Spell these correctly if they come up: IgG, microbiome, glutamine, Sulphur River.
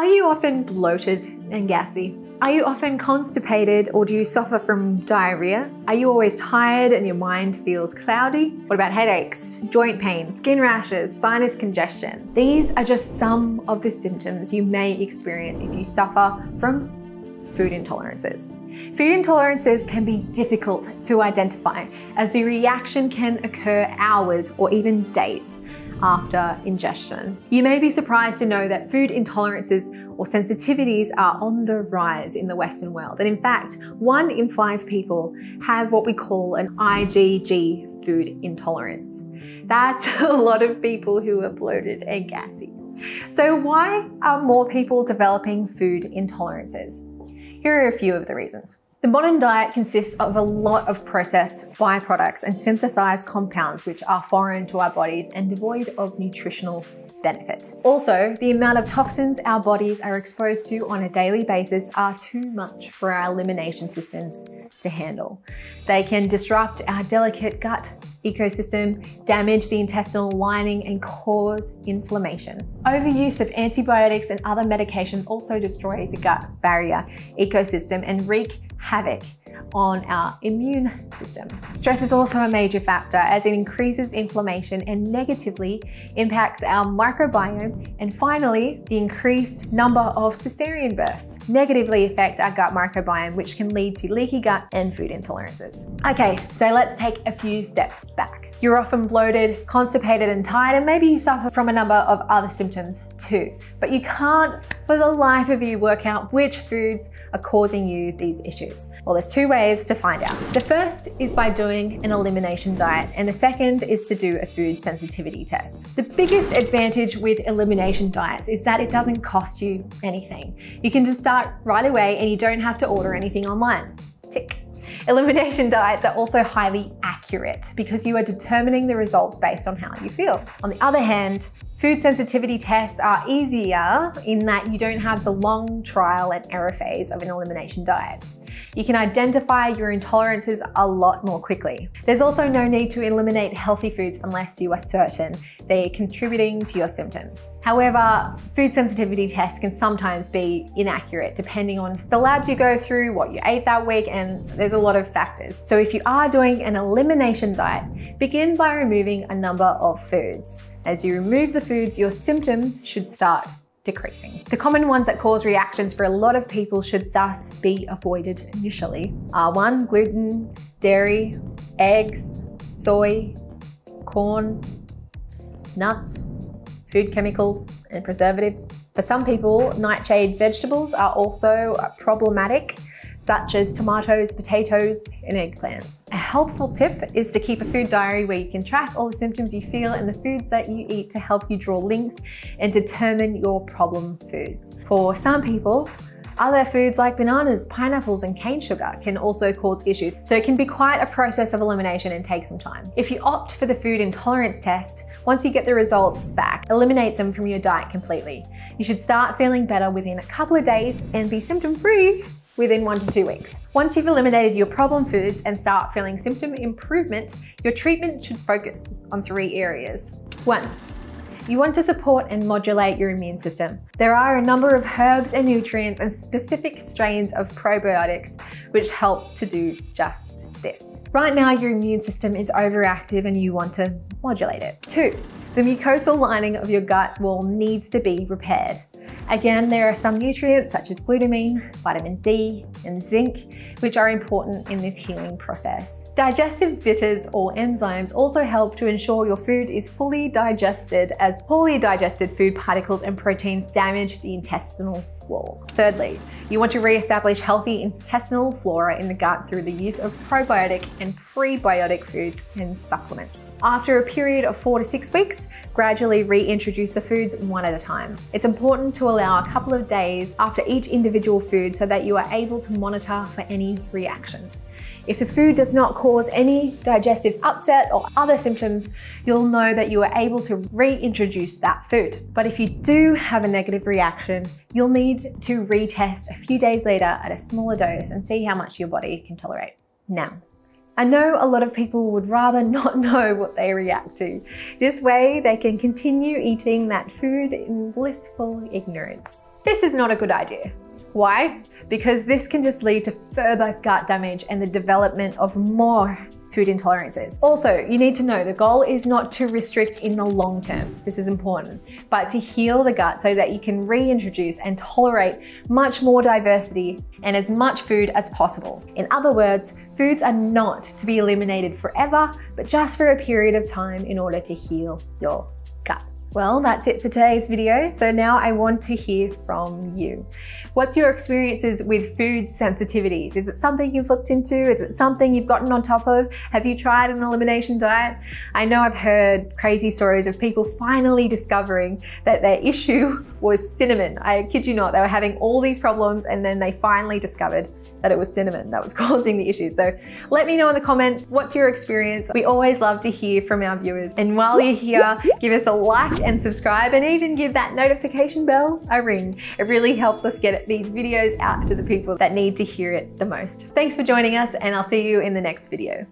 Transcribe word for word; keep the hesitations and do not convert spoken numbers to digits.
Are you often bloated and gassy? Are you often constipated, or do you suffer from diarrhea? Are you always tired and your mind feels cloudy? What about headaches, joint pain, skin rashes, sinus congestion? These are just some of the symptoms you may experience if you suffer from food intolerances. Food intolerances can be difficult to identify, as the reaction can occur hours or even days after ingestion. You may be surprised to know that food intolerances or sensitivities are on the rise in the Western world. And in fact, one in five people have what we call an I G G food intolerance. That's a lot of people who are bloated and gassy. So why are more people developing food intolerances? Here are a few of the reasons. The modern diet consists of a lot of processed byproducts and synthesized compounds which are foreign to our bodies and devoid of nutritional benefit. Also, the amount of toxins our bodies are exposed to on a daily basis are too much for our elimination systems to handle. They can disrupt our delicate gut ecosystem, damage the intestinal lining, and cause inflammation. Overuse of antibiotics and other medications also destroy the gut barrier ecosystem and wreak havoc on our immune system. Stress is also a major factor, as it increases inflammation and negatively impacts our microbiome. And finally, the increased number of cesarean births negatively affect our gut microbiome, which can lead to leaky gut and food intolerances. Okay, so let's take a few steps back. You're often bloated, constipated and tired, and maybe you suffer from a number of other symptoms too, but you can't for the life of you work out which foods are causing you these issues. Well, there's two ways to find out. The first is by doing an elimination diet, and the second is to do a food sensitivity test. The biggest advantage with elimination diets is that it doesn't cost you anything. You can just start right away and you don't have to order anything online. Tick. Elimination diets are also highly accurate because you are determining the results based on how you feel. On the other hand, food sensitivity tests are easier in that you don't have the long trial and error phase of an elimination diet. You can identify your intolerances a lot more quickly. There's also no need to eliminate healthy foods unless you are certain they're contributing to your symptoms. However, food sensitivity tests can sometimes be inaccurate depending on the labs you go through, what you ate that week, and there's a lot of factors. So if you are doing an elimination diet, begin by removing a number of foods. As you remove the foods, your symptoms should start decreasing. The common ones that cause reactions for a lot of people should thus be avoided initially are one, gluten, dairy, eggs, soy, corn, nuts, food chemicals, and preservatives. For some people, nightshade vegetables are also problematic, such as tomatoes, potatoes, and eggplants. A helpful tip is to keep a food diary where you can track all the symptoms you feel and the foods that you eat to help you draw links and determine your problem foods. For some people, other foods like bananas, pineapples, and cane sugar can also cause issues, so it can be quite a process of elimination and take some time. If you opt for the food intolerance test, once you get the results back, eliminate them from your diet completely. You should start feeling better within a couple of days and be symptom-free within one to two weeks. Once you've eliminated your problem foods and start feeling symptom improvement, your treatment should focus on three areas. One, you want to support and modulate your immune system. There are a number of herbs and nutrients and specific strains of probiotics which help to do just this. Right now, your immune system is overactive and you want to modulate it. Two, the mucosal lining of your gut wall needs to be repaired. Again, there are some nutrients such as glutamine, vitamin D, and zinc, which are important in this healing process. Digestive bitters or enzymes also help to ensure your food is fully digested, as poorly digested food particles and proteins damage the intestinal wall. Thirdly, you want to re-establish healthy intestinal flora in the gut through the use of probiotic and prebiotic foods and supplements. After a period of four to six weeks, gradually reintroduce the foods one at a time. It's important to allow a couple of days after each individual food so that you are able to monitor for any reactions. If the food does not cause any digestive upset or other symptoms, you'll know that you are able to reintroduce that food. But if you do have a negative reaction, you'll need to retest a few days later at a smaller dose and see how much your body can tolerate. Now, I know a lot of people would rather not know what they react to. This way, they can continue eating that food in blissful ignorance. This is not a good idea. Why? Because this can just lead to further gut damage and the development of more food intolerances. Also, you need to know the goal is not to restrict in the long term, this is important, but to heal the gut so that you can reintroduce and tolerate much more diversity and as much food as possible. In other words, foods are not to be eliminated forever, but just for a period of time in order to heal your gut. Well, that's it for today's video. So now I want to hear from you. What's your experiences with food sensitivities? Is it something you've looked into? Is it something you've gotten on top of? Have you tried an elimination diet? I know I've heard crazy stories of people finally discovering that their issue was cinnamon. I kid you not, they were having all these problems and then they finally discovered that it was cinnamon that was causing the issue. So let me know in the comments, what's your experience? We always love to hear from our viewers. And while you're here, give us a like and subscribe and even give that notification bell a ring. It really helps us get these videos out to the people that need to hear it the most. Thanks for joining us and I'll see you in the next video.